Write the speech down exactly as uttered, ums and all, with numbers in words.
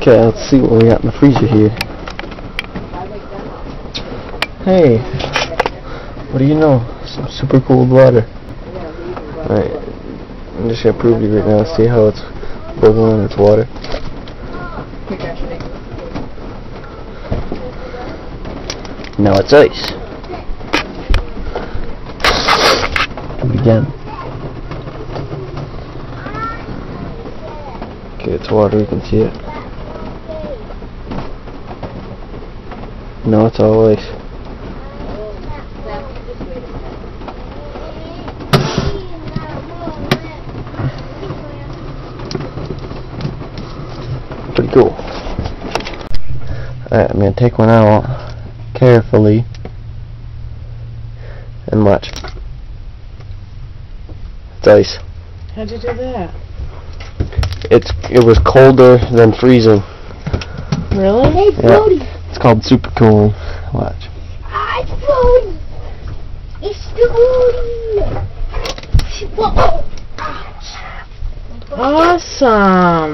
Okay, let's see what we got in the freezer here. Hey, what do you know? Some super cold water. Alright, I'm just gonna prove to you right now. See how it's bubbling in its water. Now it's ice. Do it again. Okay, it's water, you can see it. No, it's all ice. Pretty cool. Alright, I'm gonna take one out carefully and watch. It's ice. How'd you do that? It's it was colder than freezing. Really? Hey, Cody. Yep. It's called super cool. Watch. Hi, Cody. It's Cody. Awesome.